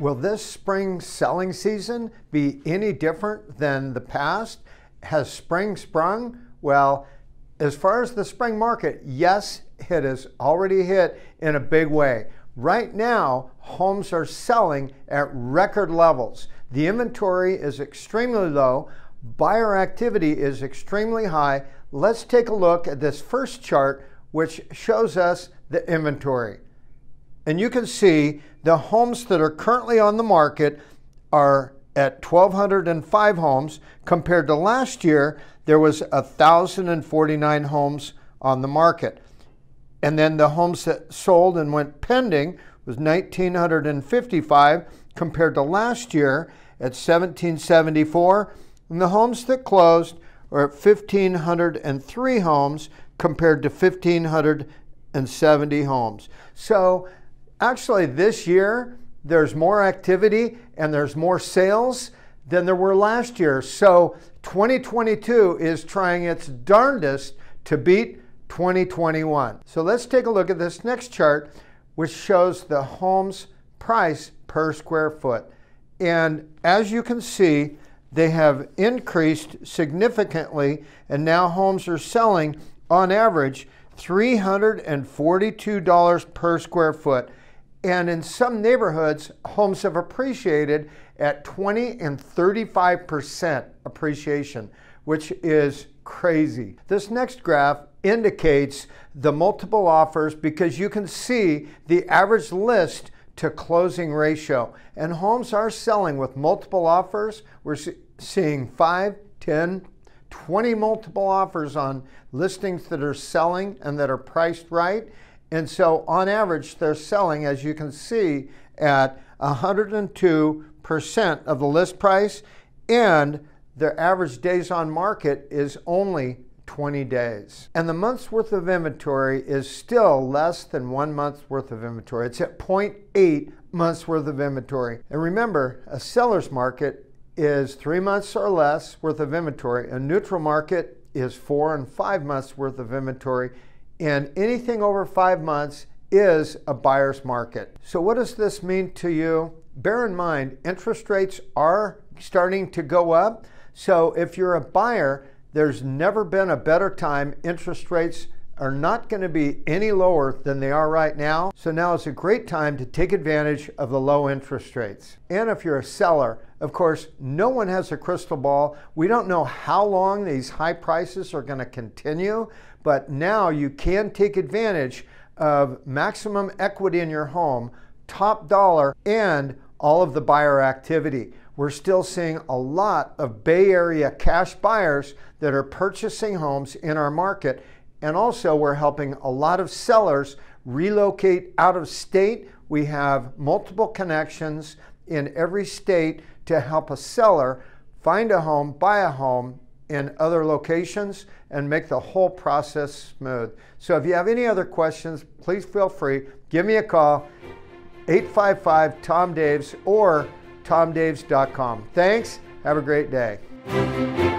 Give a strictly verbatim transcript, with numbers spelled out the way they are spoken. Will this spring selling season be any different than the past? Has spring sprung? Well, as far as the spring market, yes, it has already hit in a big way. Right now, homes are selling at record levels. The inventory is extremely low. Buyer activity is extremely high. Let's take a look at this first chart, which shows us the inventory. And you can see the homes that are currently on the market are at one thousand two hundred five homes. Compared to last year, there was one thousand forty-nine homes on the market. And then the homes that sold and went pending was one thousand nine hundred fifty-five compared to last year at one thousand seven hundred seventy-four. And the homes that closed are at one thousand five hundred three homes compared to one thousand five hundred seventy homes. So actually this year, there's more activity and there's more sales than there were last year. So twenty twenty-two is trying its darndest to beat twenty twenty-one. So let's take a look at this next chart, which shows the home's price per square foot. And as you can see, they have increased significantly, and now homes are selling on average three hundred forty-two dollars per square foot. And in some neighborhoods, homes have appreciated at twenty and thirty-five percent appreciation, which is crazy. This next graph indicates the multiple offers because you can see the average list to closing ratio. And homes are selling with multiple offers. We're seeing five, ten, twenty multiple offers on listings that are selling and that are priced right. And so on average, they're selling, as you can see, at one hundred two percent of the list price, and their average days on market is only twenty days. And the month's worth of inventory is still less than one month's worth of inventory. It's at zero point eight months worth of inventory. And remember, a seller's market is three months or less worth of inventory. A neutral market is four and five months worth of inventory. And anything over five months is a buyer's market. So what does this mean to you? Bear in mind, interest rates are starting to go up. So if you're a buyer, there's never been a better time. Interest rates are not going to be any lower than they are right now. So now is a great time to take advantage of the low interest rates. And if you're a seller, of course, no one has a crystal ball. We don't know how long these high prices are going to continue, but now you can take advantage of maximum equity in your home, top dollar, and all of the buyer activity. We're still seeing a lot of Bay Area cash buyers that are purchasing homes in our market. And also we're helping a lot of sellers relocate out of state. We have multiple connections in every state to help a seller find a home, buy a home in other locations, and make the whole process smooth. So if you have any other questions, please feel free. Give me a call, eight five five, Tom Daves or tom daves dot com. Thanks, have a great day.